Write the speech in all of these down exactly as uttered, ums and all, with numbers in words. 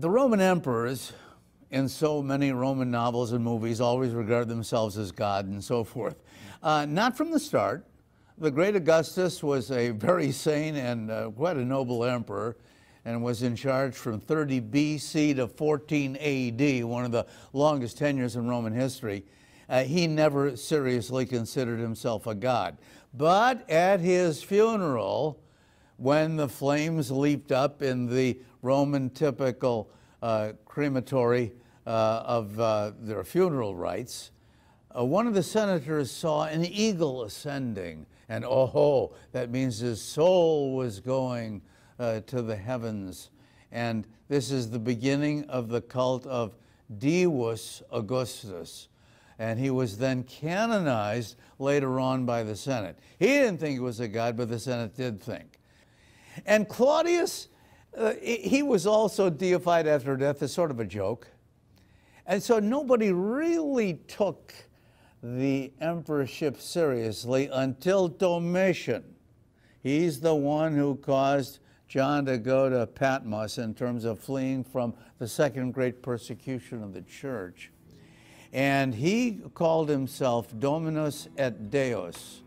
The Roman emperors, in so many Roman novels and movies, always regard themselves as God and so forth. Uh, not from the start. The great Augustus was a very sane and uh, quite a noble emperor, and was in charge from thirty B C to fourteen A D, one of the longest tenures in Roman history. Uh, he never seriously considered himself a god. But at his funeral, when the flames leaped up in the Roman typical uh, crematory uh, of uh, their funeral rites, uh, one of the senators saw an eagle ascending, and oh, that means his soul was going Uh, to the heavens. And this is the beginning of the cult of Divus Augustus. And he was then canonized later on by the Senate. He didn't think he was a god, but the Senate did think. And Claudius, uh, he was also deified after death as sort of a joke. And so nobody really took the emperorship seriously until Domitian. He's the one who caused John to go to Patmos in terms of fleeing from the second great persecution of the church. And he called himself Dominus et Deus,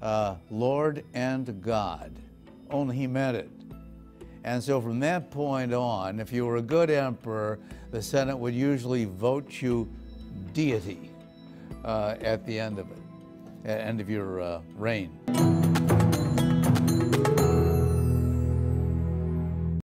uh, Lord and God. Only he meant it. And so from that point on, if you were a good emperor, the Senate would usually vote you deity uh, at the end of it, at the end of your uh, reign.